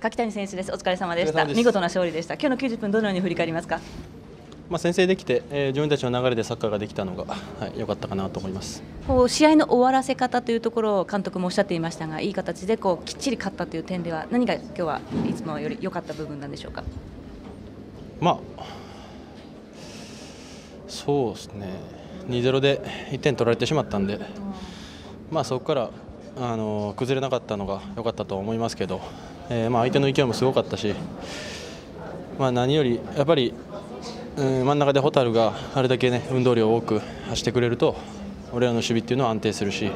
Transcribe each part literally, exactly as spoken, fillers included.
柿谷選手です。お疲れ様でした。見事な勝利でした。今日のきゅうじゅっぷんどのように振り返りますか。まあ先制できて、えー、自分たちの流れでサッカーができたのが良、はい、かったかなと思います。こう試合の終わらせ方というところを監督もおっしゃっていましたが、いい形でこうきっちり勝ったという点では何が今日はいつもより良かった部分なんでしょうか。まあそうですね、 にたいゼロ でいってん取られてしまったんで、まあそこからあの崩れなかったのが良かったと思いますけど、えー、まあ相手の勢いもすごかったし、まあ、何よりやっぱり真ん中で蛍があれだけ、ね、運動量を多く走ってくれると俺らの守備っていうのは安定するし、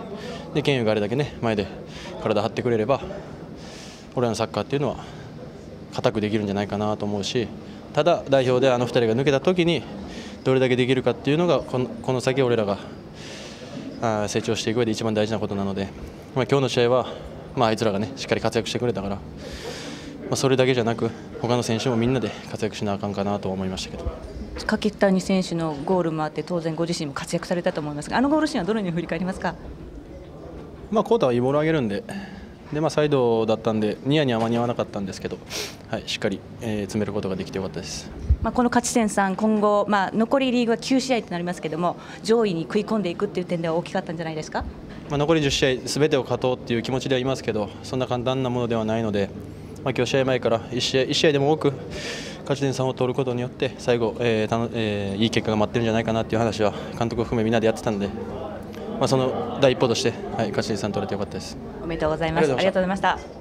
でケンユがあれだけ、ね、前で体張ってくれれば俺らのサッカーっていうのは固くできるんじゃないかなと思うし、ただ代表であのふたりが抜けた時にどれだけできるかっていうのがこの、この先俺らが成長していく上で一番大事なことなので、まあ、今日の試合は、まあ、あいつらが、ね、しっかり活躍してくれたから。まあそれだけじゃなく他の選手もみんなで活躍しなあかんかなと思いましたけど、柿谷選手のゴールもあって当然ご自身も活躍されたと思いますが、あのゴールシーンはどのように振り返りますか。まあコータはいいボールを上げるんで、でまあサイドだったんでニヤニヤ間に合わなかったんですけど、はい、しっかり、えー、詰めることができてよかったです。まあこの勝ち点さん、今後、まあ、残りリーグはきゅうしあいとなりますけども、上位に食い込んでいくという点では大きかったんじゃないですか。まあ残りじゅっしあいすべてを勝とうという気持ちではいますけど、そんな簡単なものではないので、まあ今日試合前から1試合1試合でも多く勝ち点さんを取ることによって最後、えーたのえー、いい結果が待ってるんじゃないかなという話は監督を含めみんなでやってたので、まあ、その第一歩として、はい、勝ち点さん取れてよかったです。おめでとうございます。ありがとうございました。